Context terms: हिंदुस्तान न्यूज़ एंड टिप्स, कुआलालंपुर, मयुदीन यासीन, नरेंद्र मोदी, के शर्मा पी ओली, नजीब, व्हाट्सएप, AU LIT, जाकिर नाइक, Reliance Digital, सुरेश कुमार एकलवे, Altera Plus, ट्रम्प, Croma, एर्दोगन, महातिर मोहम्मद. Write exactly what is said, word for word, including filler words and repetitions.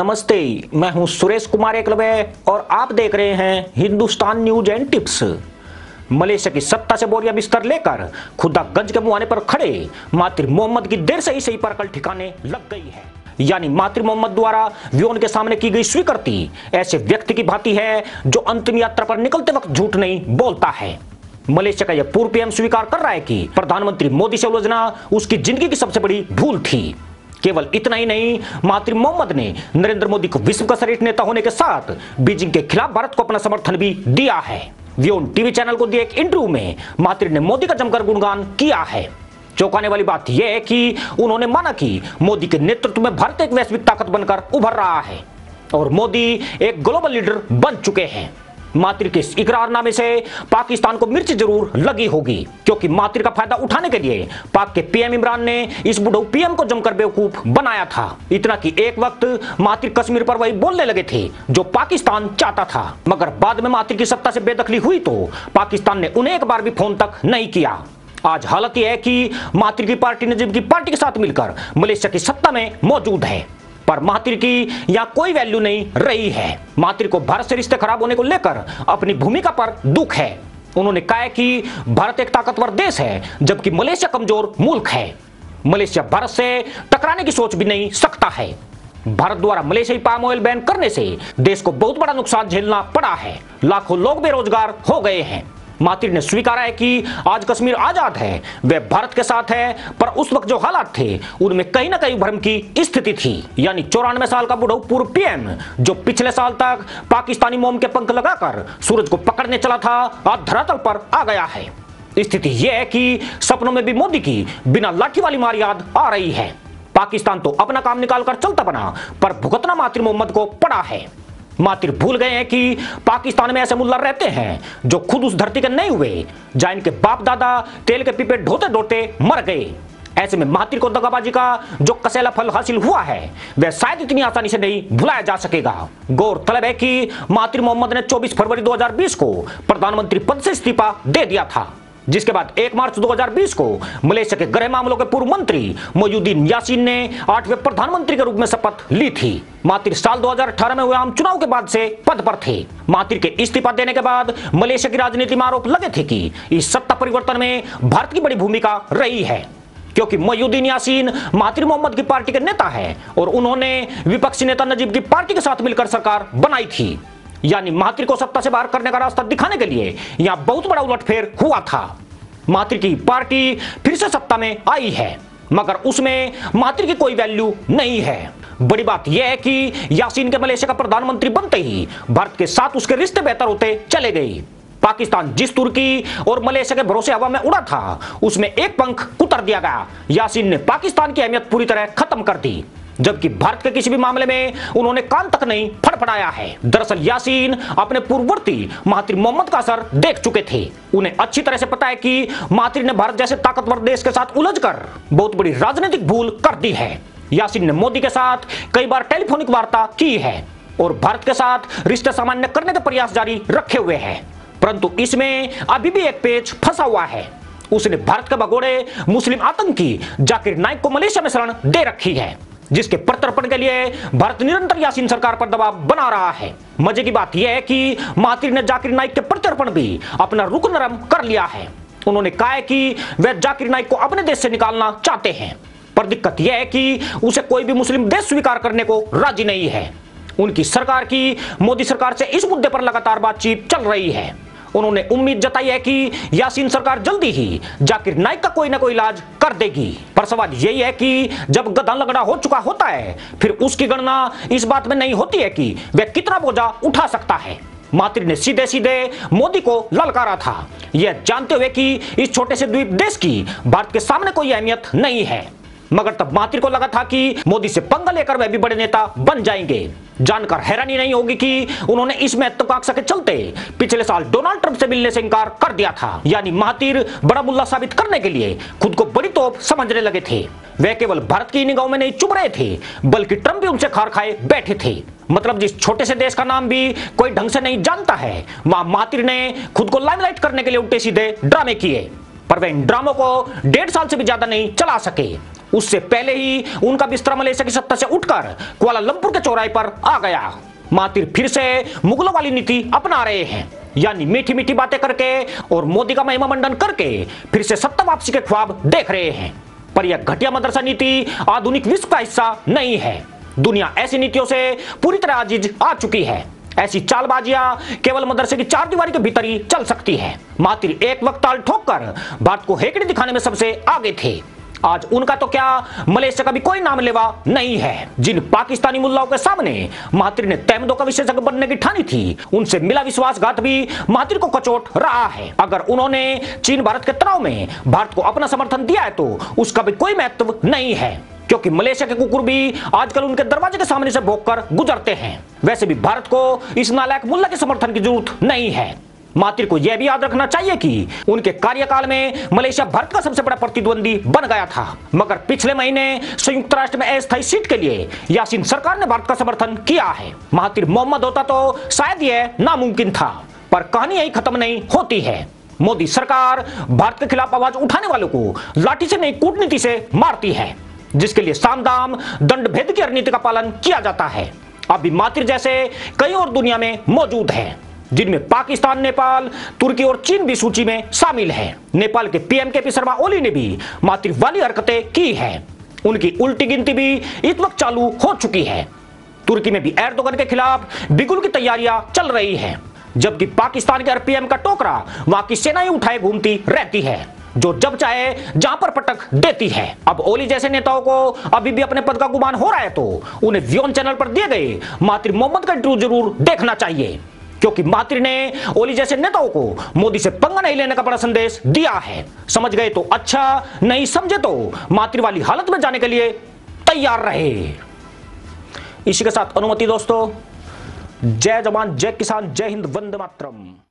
नमस्ते, मैं हूं सुरेश कुमार एकलवे और आप देख रहे हैं हिंदुस्तान न्यूज़ एंड टिप्स। Malaysia की सत्ता से बोरिया बिस्तर लेकर खुदा गंज के मुहाने पर खड़े महातिर मोहम्मद की देर से ही सही पर कल ठिकाने लग गई है। यानी महातिर मोहम्मद द्वारा व्योन के सामने की गई स्वीकृति ऐसे व्यक्ति की भांति है जो अंतिम यात्रा पर निकलते वक्त झूठ नहीं बोलता है। मलेशिया का यह पूर्व पीएम स्वीकार कर रहा है कि प्रधानमंत्री मोदी से उलझना उसकी जिंदगी की सबसे बड़ी भूल थी। केवल इतना ही नहीं, महातिर मोहम्मद ने नरेंद्र मोदी को विश्व का सर्वश्रेष्ठ नेता होने के साथ बीजिंग के खिलाफ भारत को अपना समर्थन भी दिया है। व्योन टीवी चैनल को दिए एक इंटरव्यू में महातिर ने मोदी का जमकर गुणगान किया है। चौंकाने वाली बात यह है कि उन्होंने माना कि मोदी के नेतृत्व में भारत एक वैश्विक ताकत बनकर उभर रहा है और मोदी एक ग्लोबल लीडर बन चुके हैं। महातिर के इस इकरारनामे से पाकिस्तान को मिर्च जरूर लगी होगी, क्योंकि महातिर का फायदा उठाने के लिए पाक के पीएम इमरान ने इस बुढ़ऊ पीएम को जमकर बेवकूफ बनाया था। इतना कि एक वक्त महातिर कश्मीर पर वही बोलने लगे थे जो पाकिस्तान चाहता था, मगर बाद में महातिर की सत्ता से बेदखली हुई तो पाकिस्तान ने उन्हें एक बार भी फोन तक नहीं किया। आज हालत यह है कि महातिर की पार्टी नजीब की पार्टी के साथ मिलकर मलेशिया की सत्ता में मौजूद है, पर महातिर की यहां कोई वैल्यू नहीं रही है। महातिर को भारत से रिश्ते खराब होने को लेकर अपनी भूमिका पर दुख है। उन्होंने कहा कि भारत एक ताकतवर देश है जबकि मलेशिया कमजोर मुल्क है। मलेशिया भारत से टकराने की सोच भी नहीं सकता है। भारत द्वारा मलेशियाई पाम ऑयल बैन करने से देश को बहुत बड़ा नुकसान झेलना पड़ा है, लाखों लोग बेरोजगार हो गए हैं। महातिर ने स्वीकारा है कि आज कश्मीर आजाद है, वह भारत के साथ है, पर उस वक्त जो हालात थे उनमें कहीं ना कहीं भ्रम की स्थिति थी। यानी चौरानवे साल का बुढ़ऊ पूर्व पीएम जो पिछले साल तक पाकिस्तानी मोम के पंख लगाकर सूरज को पकड़ने चला था, आज धरातल पर आ गया है। स्थिति यह है कि सपनों में भी मोदी की बिना लाठी वाली मार याद आ रही है। पाकिस्तान तो अपना काम निकालकर चलता बना, पर भुगतना महातिर मोहम्मद को पड़ा है। महातिर भूल गए हैं कि पाकिस्तान में ऐसे मुल्ला रहते हैं जो खुद उस धरती के नहीं हुए, जहाँ इनके बाप दादा तेल के पीपे ढोते ढोते मर गए। ऐसे में महातिर को दगाबाजी का जो कसेला फल हासिल हुआ है वह शायद इतनी आसानी से नहीं भुलाया जा सकेगा। गौरतलब है कि महातिर मोहम्मद ने चौबीस फरवरी दो हज़ार बीस को प्रधानमंत्री पद से इस्तीफा दे दिया था, जिसके बाद एक मार्च दो हज़ार बीस को मलेशिया के गृह मामलों के पूर्व मंत्री मयुदीन यासीन ने आठवें प्रधानमंत्री के रूप में शपथ ली थी। महातिर साल दो हज़ार अठारह में हुए आम चुनाव के बाद से पद पर थे। महातिर के इस्तीफा देने के बाद मलेशिया की राजनीति में आरोप लगे थे कि इस सत्ता परिवर्तन में भारत की बड़ी भूमिका रही है, क्योंकि मयुदीन यासीन महातिर मोहम्मद की पार्टी के नेता है और उन्होंने विपक्षी नेता नजीब की पार्टी के साथ मिलकर सरकार बनाई थी। यानी महातिर को सत्ता से बाहर करने का रास्ता दिखाने के लिए यहां बहुत बड़ा उलटफेर हुआ था। महातिर की पार्टी फिर से सत्ता में आई है, मगर उसमें महातिर की कोई वैल्यू नहीं है। बड़ी बात यह है कि यासीन के मलेशिया का प्रधानमंत्री बनते ही भारत के साथ उसके रिश्ते बेहतर होते चले गए। पाकिस्तान जिस तुर्की और मलेशिया के भरोसे हवा में उड़ा था, उसमें एक पंख उतर दिया गया। यासीन ने पाकिस्तान की अहमियत पूरी तरह खत्म कर दी, जबकि भारत के किसी भी मामले में उन्होंने कान तक नहीं फड़फड़ाया है। दरअसल यासीन अपने पूर्ववर्ती महातिर मोहम्मद का असर देख चुके थे। उन्हें अच्छी तरह से पता है कि महातिर ने भारत जैसे ताकतवर देश के साथ उलझकर बहुत बड़ी राजनीतिक भूल कर दी है। यासीन ने मोदी के साथ कई बार टेलीफोनिक वार्ता की है और भारत के साथ रिश्ते सामान्य करने के प्रयास जारी रखे हुए हैं, परंतु इसमें अभी भी एक पेच फंसा हुआ है। उसने भारत के भगोड़े मुस्लिम आतंकी जाकिर नाइक को मलेशिया में शरण दे रखी है, जिसके प्रत्यर्पण के लिए भारत निरंतर यासीन सरकार पर दबाव बना रहा है। मजे की बात यह है कि महातिर ने जाकिर नाइक के प्रत्यर्पण भी अपना रुख नरम कर लिया है। उन्होंने कहा है कि वे जाकिर नाइक को अपने देश से निकालना चाहते हैं, पर दिक्कत यह है कि उसे कोई भी मुस्लिम देश स्वीकार करने को राजी नहीं है। उनकी सरकार की मोदी सरकार से इस मुद्दे पर लगातार बातचीत चल रही है। उन्होंने उम्मीद जताई है कि यासीन सरकार जल्दी ही जाकिर नाइक का कोई ना कोई इलाज कर देगी, पर सवाल यही है कि जब गधा लगड़ा हो चुका होता है फिर उसकी गणना इस बात में नहीं होती है कि वह कितना बोझा उठा सकता है। महातिर ने सीधे सीधे मोदी को ललकारा था, यह जानते हुए कि इस छोटे से द्वीप देश की भारत के सामने कोई अहमियत नहीं है, मगर तब महातिर को लगा था कि मोदी से पंगा लेकर वह भी बड़े नेता बन जाएंगे। जानकर हैरानी नहीं होगी कि उन्होंने इस महत्वाकांक्षा के चलते पिछले साल डोनाल्ड ट्रम्प से मिलने से इंकार कर दिया था। यानी महातिर बड़ा मुल्ला साबित करने के लिए खुद को बड़ी तोप समझने लगे थे। वे केवल भारत की निगाहों में नहीं चुभ रहे थे, बल्कि ट्रम्प भी उनसे खार खाए बैठे थे। मतलब जिस छोटे से देश का नाम भी कोई ढंग से नहीं जानता है, वहां महातिर ने खुद को लाइमलाइट करने के लिए उल्टे सीधे ड्रामे किए, पर वे इन ड्रामों को डेढ़ साल से भी ज्यादा नहीं चला सके। उससे पहले ही उनका बिस्तरा मलेशिया की सत्ता से उठकर कुआलालंपुर के चौराहे पर आ गया। महातिर फिर से मुगलों वाली नीति अपना रहे हैं, यानी मीठी मीठी बातें करके और मोदी का महिमा मंडन करके फिर से सत्ता वापसी के ख्वाब देख रहे हैं। पर यह घटिया मदरसा नीति आधुनिक विश्व का हिस्सा नहीं है। दुनिया ऐसी नीतियों से पूरी तरह आजीज आ चुकी है। ऐसी चालबाजियां केवल मदरसे की चार दीवारी के भीतर ही चल सकती है। महातिर एक वक्त ताल ठोक कर भारत को हेकड़ी दिखाने में सबसे आगे थे। आज उनका तो क्या, मलेशिया का भी कोई नाम लेवा नहीं है। जिन पाकिस्तानी मुल्लाओं के सामने महातिर ने तहमदों का विशेषज्ञ बनने की ठानी थी, उनसे मिला विश्वासघात भी महातिर को कचोट रहा है। अगर उन्होंने चीन भारत के तनाव में भारत को अपना समर्थन दिया है तो उसका भी कोई महत्व नहीं है, क्योंकि मलेशिया के कुकुर भी आजकल उनके दरवाजे के सामने से भौंककर गुजरते हैं। वैसे भी भारत को इस नालायक मुल्ला के समर्थन की जरूरत नहीं है। महातिर को यह भी याद रखना चाहिए कि उनके कार्यकाल में मलेशिया भारत का सबसे बड़ा प्रतिद्वंदी बन गया था, मगर पिछले महीने संयुक्त राष्ट्र में अस्थायी सीट के लिए यासीन सरकार ने भारत का समर्थन किया है। महातिर मोहम्मद होता तो शायद यह नामुमकिन था, पर कहानी यही खत्म नहीं होती है। मोदी सरकार भारत के खिलाफ आवाज उठाने वालों को लाठी से नहीं, कूटनीति से मारती है, जिसके लिए सामदाम दंड भेद की रणनीति का पालन किया जाता है। अभी महातिर जैसे कई और दुनिया में मौजूद है, जिनमें पाकिस्तान, नेपाल, तुर्की और चीन भी सूची में शामिल है। नेपाल के पीएम के शर्मा पी ओली ने भी महातिर वाली हरकतें की हैं। उनकी उल्टी गिनती भी इस वक्त चालू हो चुकी है। तुर्की में भी एर्दोगन के खिलाफ बिगुल की तैयारियां चल रही हैं, जबकि पाकिस्तान के पीएम का टोकरा वहां की सेना ही उठाए घूमती रहती है, जो जब चाहे जहां पर पटक देती है। अब ओली जैसे नेताओं को अभी भी अपने पद का गुमान हो रहा है तो उन्हें व्योम चैनल पर दिए गए महातिर मोहम्मद का इंटरव्यू जरूर देखना चाहिए, क्योंकि महातिर ने ओली जैसे नेताओं को मोदी से पंगा नहीं लेने का बड़ा संदेश दिया है। समझ गए तो अच्छा, नहीं समझे तो महातिर वाली हालत में जाने के लिए तैयार रहे। इसी के साथ अनुमति दोस्तों। जय जवान, जय किसान, जय हिंद, वंदे मातरम।